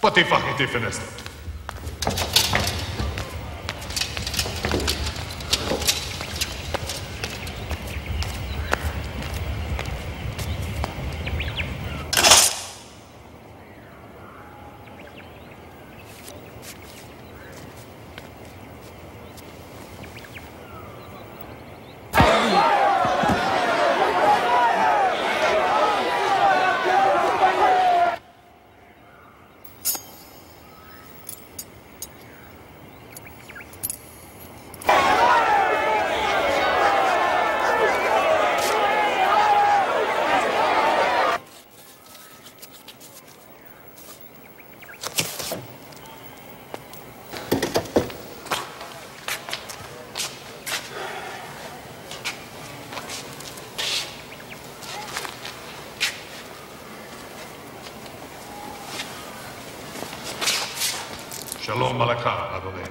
Потифахни ти фенеста. שלום מלאכה, אדוני.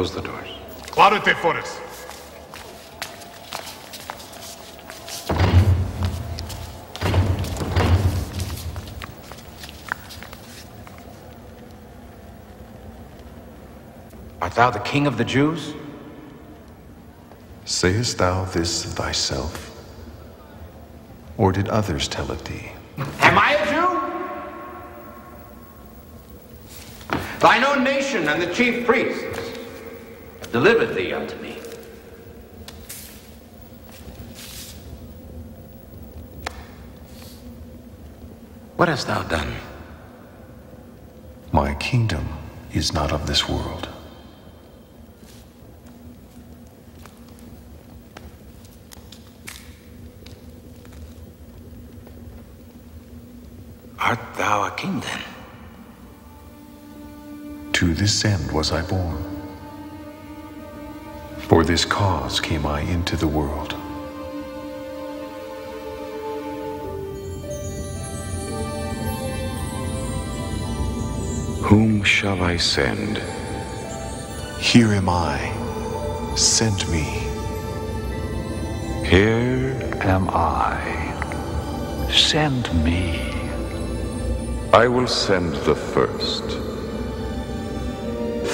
Close the doors. Clarete Forest. Art thou the king of the Jews? Sayest thou this thyself? Or did others tell it thee? Am I a Jew? Thine own nation and the chief priests delivered thee unto me. What hast thou done? My kingdom is not of this world. Art thou a king then? To this end was I born. For this cause came I into the world. Whom shall I send? Here am I. Send me. Here am I. Send me. I will send the first.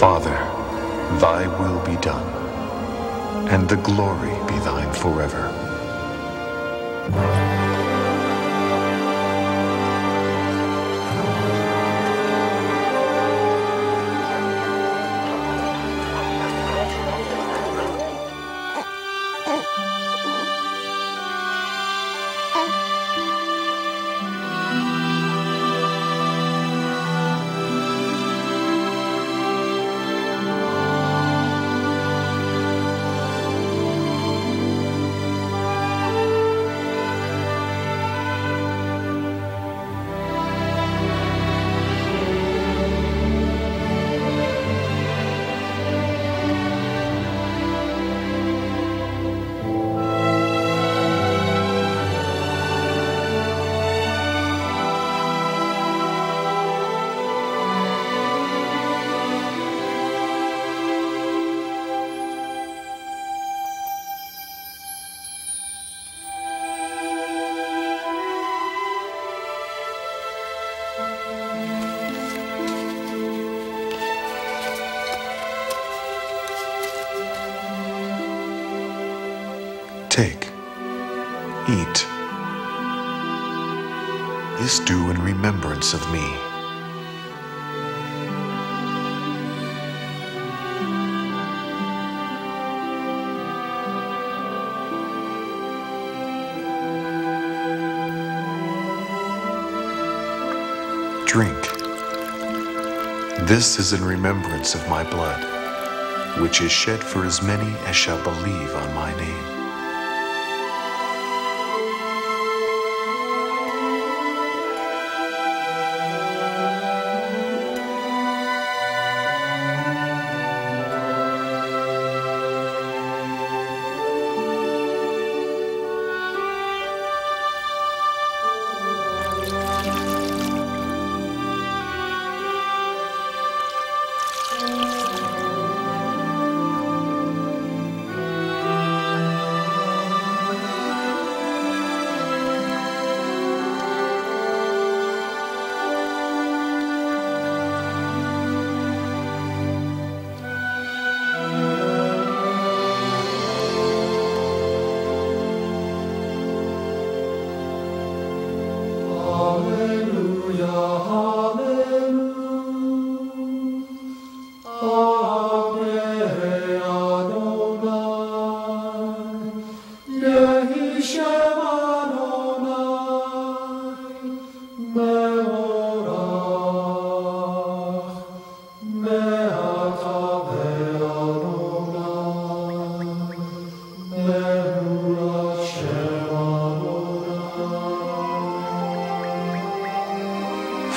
Father, thy will be done. And the glory be thine forever. Take, eat. This do in remembrance of me. Drink. This is in remembrance of my blood, which is shed for as many as shall believe on my name.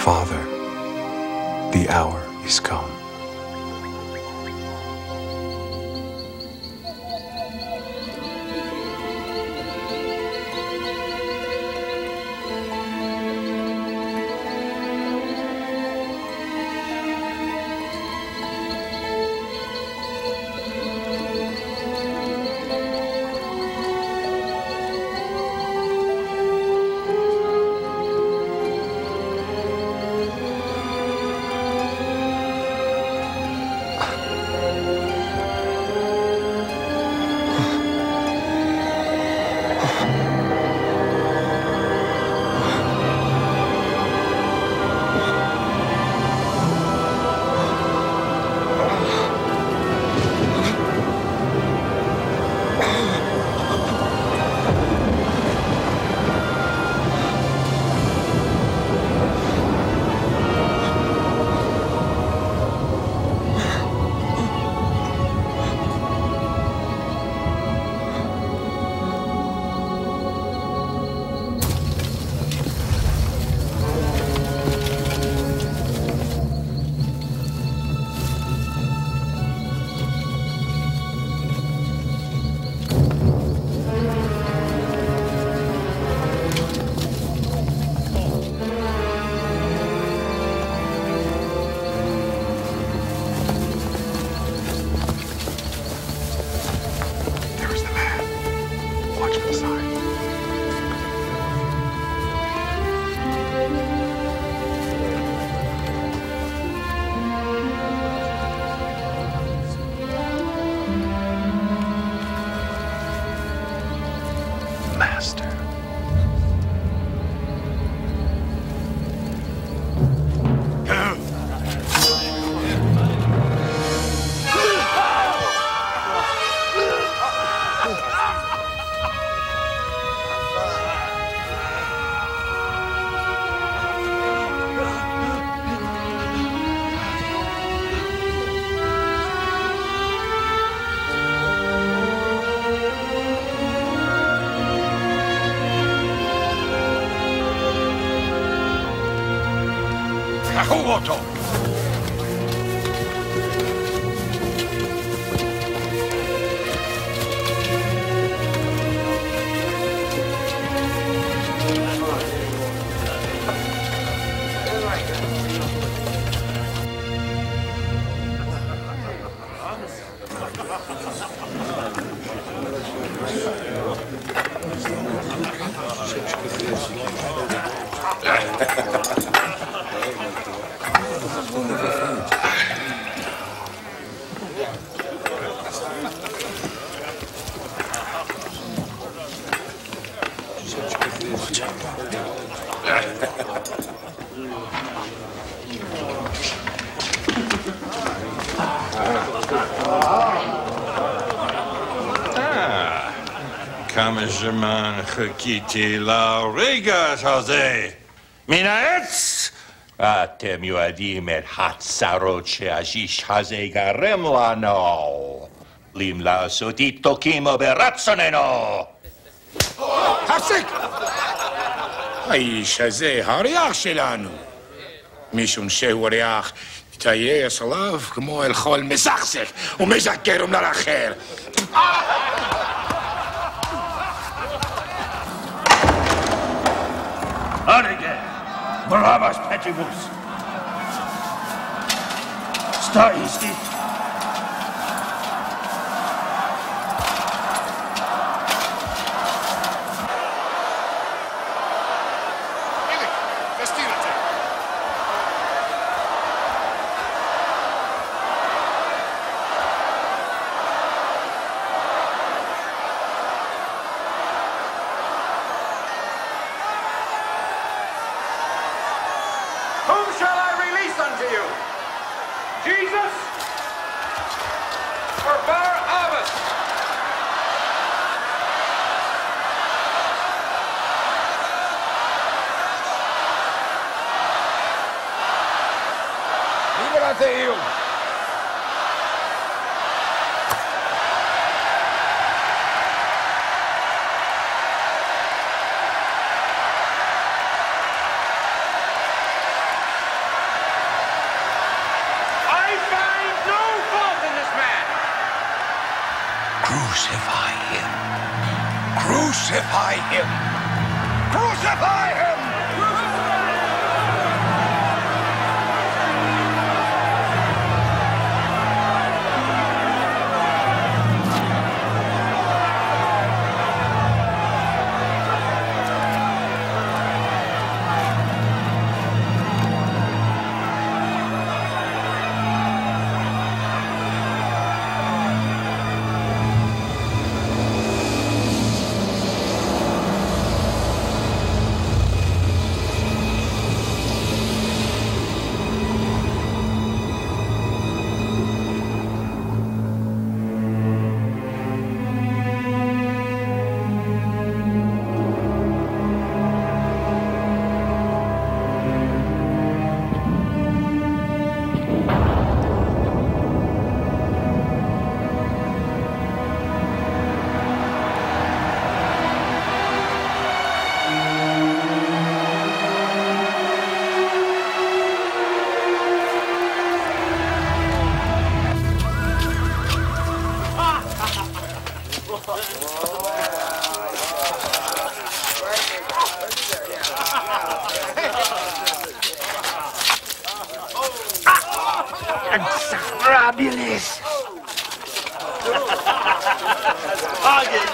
Father, the hour is come. כמה זמן חיכיתי לרגע הזה. מן העץ! אתם יודעים את הצרות שהאיש הזה יגרם לנו. אם לעשות איתו כמו ברצוננו. הפסיק! האיש הזה הריח שלנו. משום שהוא ריח תייס עליו כמו אל חול מסכסך ומשקר ומלר אחר. הרגע, ברבש פטיבוס. סטאי איסטי. Crucify him! Crucify him!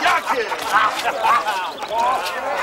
Yaki!